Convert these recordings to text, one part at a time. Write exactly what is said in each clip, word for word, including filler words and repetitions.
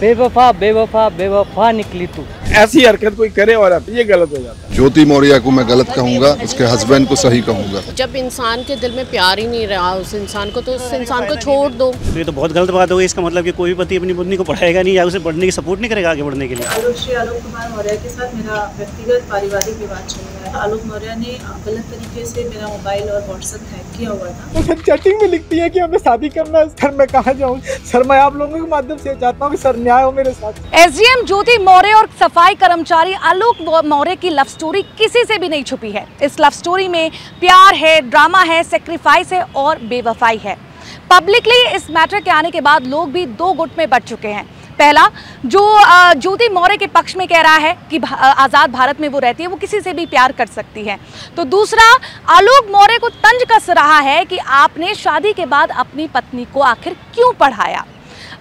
बेवफा बेवफा बेवफा निकली तू, ऐसी हरकत कोई करे और ये गलत हो जाता है। ज्योति मौर्य को मैं गलत कहूँगा, उसके हस्बैंड को सही कहूँगा। जब इंसान के दिल में प्यार ही नहीं रहा उस इंसान को, तो उस इंसान को छोड़ दो। ये तो बहुत गलत बात हो गई। इसका मतलब कि कोई भी पति अपनी पत्नी को पढ़ाएगा नहीं या उसे पढ़ने की सपोर्ट नहीं करेगा आगे बढ़ने के लिए। आलोक श्री आलोक कुमार मौर्य के साथ मेरा व्यक्तिगत पारिवारिक विवाद चल रहा है। आलोक मौर्य ने गलत तरीके से मेरा मोबाइल और व्हाट्सएप हैक किया हुआ था। तो चैटिंग में लिखती है कि हमें शादी करना है। सर मैं कहाँ जाऊँ सर, मैं आप लोगों के माध्यम से चाहता हूँ कि सर न्याय हो मेरे साथ। एसडीएम ज्योति मौर्य और सफाई कर्मचारी आलोक मौर्य की लव स्टोरी किसी से भी नहीं छुपी है। इस लव स्टोरी में प्यार है, ड्रामा है, सेक्रीफाइस है और बेवफाई है। पब्लिकली इस मैटर के आने के बाद लोग भी दो गुट में बट चुके हैं। पहला जो ज्योति मौर्य के पक्ष में कह रहा है कि आज़ाद भारत में वो रहती है, वो किसी से भी प्यार कर सकती है, तो दूसरा आलोक मौर्य को तंज कस रहा है कि आपने शादी के बाद अपनी पत्नी को आखिर क्यों पढ़ाया।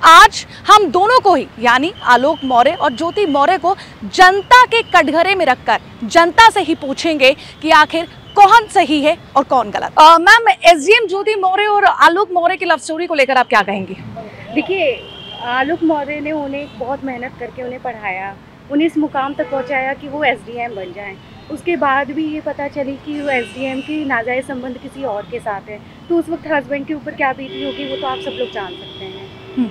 आज हम दोनों को ही यानी आलोक मौर्य और ज्योति मौर्य को जनता के कटघरे में रखकर जनता से ही पूछेंगे कि आखिर कौन सही है और कौन गलत। मैम, एसडीएम ज्योति मौर्य और आलोक मौर्य की लव स्टोरी को लेकर आप क्या कहेंगी? देखिए, आलोक मौर्य ने उन्हें बहुत मेहनत करके उन्हें पढ़ाया, उन्हें इस मुकाम तक पहुंचाया कि वो एसडीएम बन जाएं। उसके बाद भी ये पता चली कि वो एसडीएम की नाजायज़ संबंध किसी और के साथ है, तो उस वक्त हस्बैंड के ऊपर क्या बीती होगी वो तो आप सब लोग जान सकते हैं।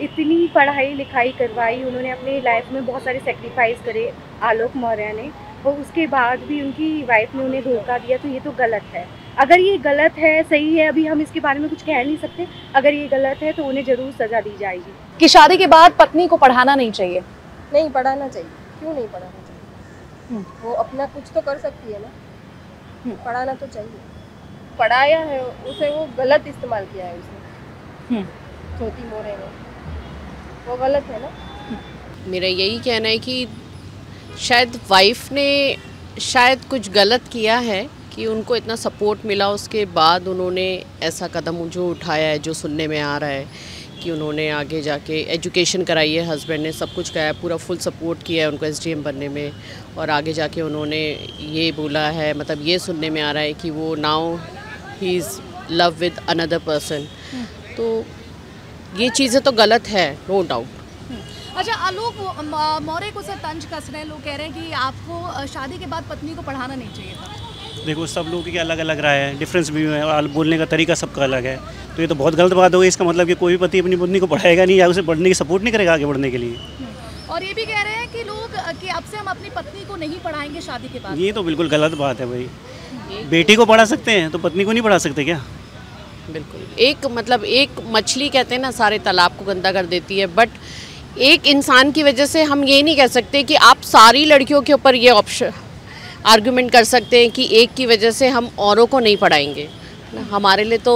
इतनी पढ़ाई लिखाई करवाई उन्होंने, अपनी लाइफ में बहुत सारे सेक्रीफाइस करे आलोक मौर्य ने, और उसके बाद भी उनकी वाइफ ने उन्हें धोखा दिया, तो ये तो गलत है। अगर ये गलत है सही है अभी हम इसके बारे में कुछ कह नहीं सकते, अगर ये गलत है तो उन्हें ज़रूर सज़ा दी जाएगी। कि शादी के बाद पत्नी को पढ़ाना नहीं चाहिए। नहीं पढ़ाना चाहिए, क्यों नहीं पढ़ाना चाहिए? वो अपना कुछ तो कर सकती है ना, पढ़ाना तो चाहिए। पढ़ाया है उसे, वो गलत इस्तेमाल किया है उसने ज्योति मौर्य ने, वो गलत है ना। मेरा यही कहना है कि शायद वाइफ ने शायद कुछ गलत किया है कि उनको इतना सपोर्ट मिला, उसके बाद उन्होंने ऐसा कदम जो उठाया है, जो सुनने में आ रहा है कि उन्होंने आगे जाके एजुकेशन कराई है, हस्बैंड ने सब कुछ कराया, पूरा फुल सपोर्ट किया है उनको एसडीएम बनने में, और आगे जाके उन्होंने ये बोला है, मतलब ये सुनने में आ रहा है कि वो now he is love with another person, तो ये चीज़ें तो गलत है, नो डाउट। अच्छा, आलोक मौर्य को सर तंज कस रहे हैं, लोग कह रहे हैं कि आपको शादी के बाद पत्नी को पढ़ाना नहीं चाहिए था। देखो, सब लोगों की अलग अलग राय है, डिफरेंस भी है और बोलने का तरीका सबका अलग है, तो ये तो बहुत गलत बात हो गई। इसका मतलब कि कोई भी पति अपनी पत्नी को पढ़ाएगा नहीं या उसे पढ़ने की सपोर्ट नहीं करेगा आगे बढ़ने के लिए। और ये भी कह रहे हैं कि लोग कि अब से हम अपनी पत्नी को नहीं पढ़ाएंगे शादी के बाद। ये तो बिल्कुल गलत बात है भाई, बेटी को पढ़ा सकते हैं तो पत्नी को नहीं पढ़ा सकते क्या? बिल्कुल, एक मतलब एक मछली कहते हैं ना सारे तालाब को गंदा कर देती है, बट एक इंसान की वजह से हम ये नहीं कह सकते कि आप सारी लड़कियों के ऊपर ये ऑप्शन आर्गुमेंट कर सकते हैं कि एक की वजह से हम औरों को नहीं पढ़ाएंगे। हमारे लिए तो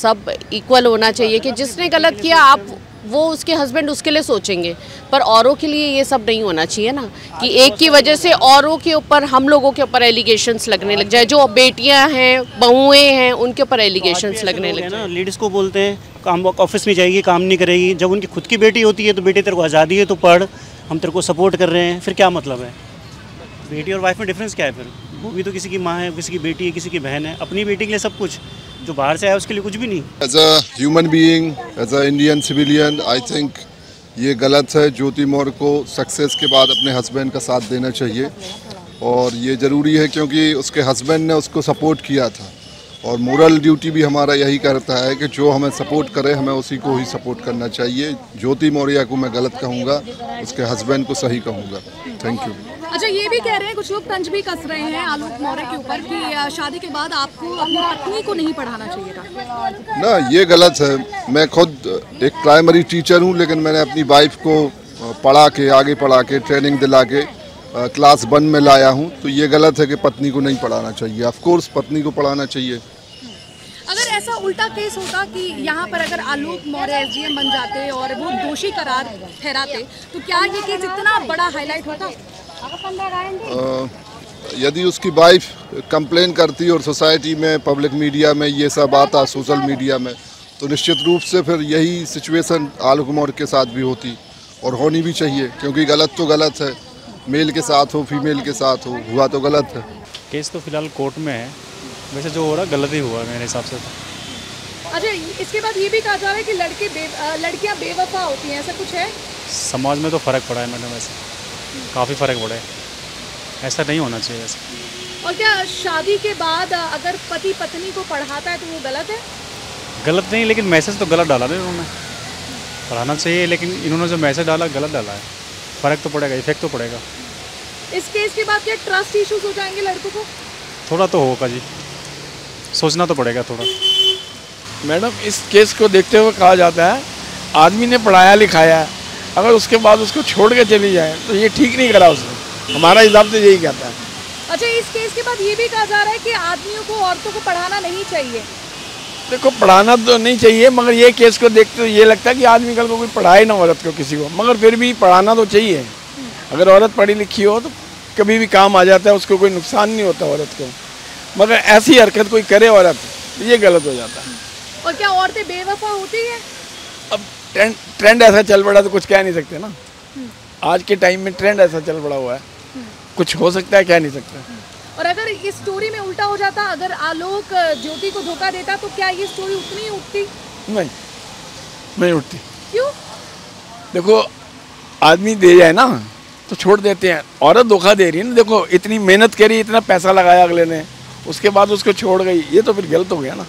सब इक्वल होना चाहिए कि जिसने गलत किया आप वो उसके हस्बैंड उसके लिए सोचेंगे, पर औरों के लिए ये सब नहीं होना चाहिए ना कि एक की वजह से औरों के ऊपर हम लोगों के ऊपर एलिगेशंस लगने लग जाए, जो बेटियां हैं बहुएं हैं उनके ऊपर एलिगेशंस लगने लग जाए। लेडीज़ को बोलते हैं काम ऑफिस में जाएगी काम नहीं करेगी, जब उनकी खुद की बेटी होती है तो बेटे तेरे को आज़ादी है तो पढ़, हम तेरे को सपोर्ट कर रहे हैं, फिर क्या मतलब है? बेटी और वाइफ में डिफरेंस क्या है? फिर वो भी तो किसी की माँ है, किसी की बेटी है, किसी की बहन है, अपनी बेटी के लिए सब कुछ, जो बाहर से आया उसके लिए कुछ भी नहीं। As a human being, as a Indian civilian, I think ये गलत है। ज्योति मौर्य को सक्सेस के बाद अपने हस्बैंड का साथ देना चाहिए और ये ज़रूरी है क्योंकि उसके हस्बैंड ने उसको सपोर्ट किया था, और मोरल ड्यूटी भी हमारा यही करता है कि जो हमें सपोर्ट करे हमें उसी को ही सपोर्ट करना चाहिए। ज्योति मौर्य को मैं गलत कहूँगा, उसके हस्बैंड को सही कहूँगा। Thank you. अच्छा, ये भी कह रहे हैं कुछ लोग तंज भी कस रहे हैं आलोक मौर्य के ऊपर कि शादी के बाद आपको अपनी पत्नी को नहीं पढ़ाना चाहिए था। ना, ये गलत है। मैं खुद एक प्राइमरी टीचर हूँ, लेकिन मैंने अपनी वाइफ को पढ़ा के आगे पढ़ा के ट्रेनिंग दिला के क्लास वन में लाया हूँ, तो ये गलत है कि पत्नी को नहीं पढ़ाना चाहिए। ऑफकोर्स पत्नी को पढ़ाना चाहिए। अगर ऐसा उल्टा केस होता कि यहाँ पर अगर आलोक मौर्य एसडीएम बन जाते और वो दोषी करार ठहराते तो क्या ये केस इतना बड़ा हाईलाइट होता? यदि उसकी वाइफ कंप्लेन करती और सोसाइटी में पब्लिक मीडिया में ये सब आता, सोशल मीडिया में, तो निश्चित रूप से फिर यही सिचुएशन आलोक मौर्य के साथ भी होती और होनी भी चाहिए, क्योंकि गलत तो गलत है, मेल के साथ हो फीमेल के साथ हो, हुआ तो गलत है। केस तो फिलहाल कोर्ट में है, वैसे जो हो रहा गलत ही हुआ मेरे हिसाब से। अच्छा, इसके बाद ये भी कहा जा रहा है कि लड़के बे, लड़कियाँ बेवफा होती हैं, ऐसा कुछ है? समाज में तो फ़र्क पड़ा है मैडम, ऐसे काफ़ी फ़र्क पड़ा है, ऐसा नहीं होना चाहिए ऐसे। और क्या शादी के बाद अगर पति पत्नी को पढ़ाता है तो वो गलत है? गलत नहीं, लेकिन मैसेज तो गलत डाला ना इन्होंने। पढ़ाना चाहिए, लेकिन इन्होंने जो मैसेज डाला गलत डाला है, फ़र्क तो पड़ेगा, इफेक्ट तो पड़ेगा। इस केस के बाद क्या ट्रस्ट इश्यूज हो जाएंगे लड़कों को? थोड़ा तो होगा जी, सोचना तो पड़ेगा थोड़ा। मैडम इस केस को देखते हुए कहा जाता है आदमी ने पढ़ाया लिखाया, अगर उसके बाद उसको छोड़ के चली जाए तो ये ठीक नहीं करा उसने, हमारा हिसाब से यही कहता है। अच्छा, इस केस के बाद ये भी कहा जा रहा है कि आदमियों को औरतों को पढ़ाना नहीं चाहिए। देखो पढ़ाना तो नहीं चाहिए, मगर ये केस को देखते हुए ये लगता है कि आदमी कल को कोई पढ़ाए ना औरत को किसी को, मगर फिर भी पढ़ाना तो चाहिए। अगर औरत पढ़ी लिखी हो तो कभी भी काम आ जाता है, उसको कोई नुकसान नहीं होता औरत को, मगर ऐसी हरकत कोई करे औरत तो ये गलत हो जाता है। और क्या औरतें बेवफा होती हैं? अब ट्रेंड ट्रेंड ऐसा चल पड़ा तो कुछ कह नहीं सकते ना, आज के टाइम में ट्रेंड ऐसा चल पड़ा हुआ है, कुछ हो सकता है कह नहीं सकता। और अगर ये स्टोरी में उल्टा हो जाता, अगर आलोक ज्योति को धोखा देता तो क्या ये स्टोरी उतनी ही उठती? नहीं नहीं उठती। क्यों? देखो आदमी दे जाए ना तो छोड़ देते हैं, औरत धोखा दे रही है ना, देखो इतनी मेहनत करी, इतना पैसा लगाया अगले ने, उसके बाद उसको छोड़ गई, ये तो फिर गलत हो गया ना।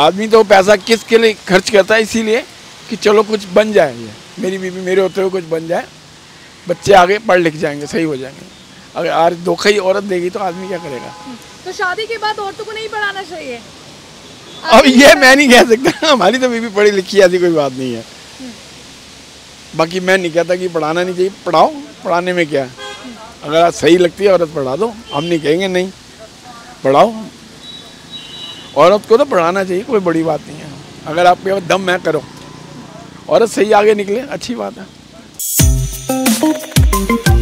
आदमी तो पैसा किसके लिए खर्च करता है, इसीलिए कि चलो कुछ बन जाए, ये मेरी बीवी मेरे होते हुए कुछ बन जाए, बच्चे आगे पढ़ लिख जाएंगे, सही हो जाएंगे। अगर आज धोखा ही औरत देगी तो आदमी क्या करेगा? तो शादी के बाद औरतों को नहीं पढ़ाना चाहिए। अब ये मैं नहीं कह सकता, हमारी तो बीवी पढ़ी लिखी, ऐसी कोई बात नहीं है। बाकी मैं नहीं कहता कि पढ़ाना नहीं चाहिए, पढ़ाओ, पढ़ाने में क्या है, अगर आज सही लगती है औरत पढ़ा दो, हम नहीं कहेंगे नहीं, पढ़ाओ औरत को, तो पढ़ाना चाहिए, कोई बड़ी बात नहीं है। अगर आपके पास दम है करो, औरत सही आगे निकले अच्छी बात है।